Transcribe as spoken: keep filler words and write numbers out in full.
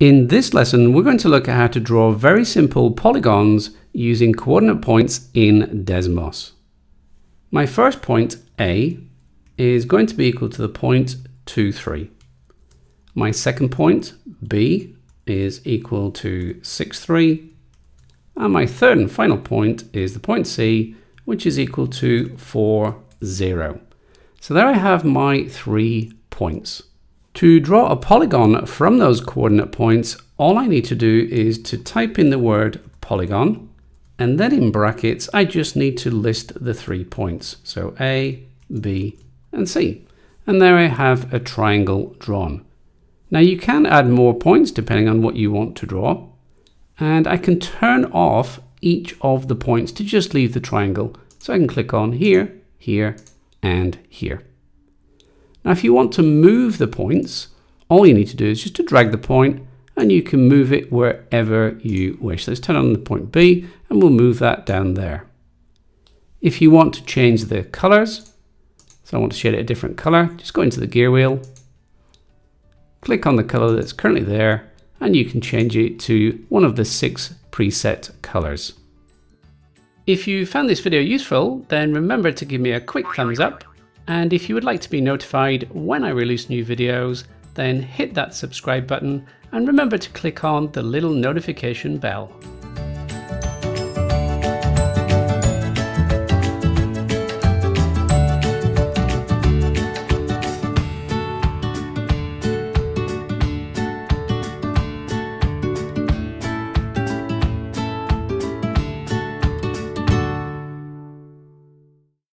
In this lesson, we're going to look at how to draw very simple polygons using coordinate points in Desmos. My first point, A, is going to be equal to the point two, three. My second point, B, is equal to six, three. And my third and final point is the point C, which is equal to four, zero. So there I have my three points. To draw a polygon from those coordinate points, all I need to do is to type in the word polygon, and then in brackets, I just need to list the three points. So A, B, and C. And there I have a triangle drawn. Now you can add more points depending on what you want to draw. And I can turn off each of the points to just leave the triangle. So I can click on here, here, and here. Now, if you want to move the points, all you need to do is just to drag the point and you can move it wherever you wish. Let's turn on the point B and we'll move that down there. If you want to change the colors, so I want to shade it a different color, just go into the gear wheel, click on the color that's currently there, and you can change it to one of the six preset colors. If you found this video useful, then remember to give me a quick thumbs up. And if you would like to be notified when I release new videos, then hit that subscribe button and remember to click on the little notification bell.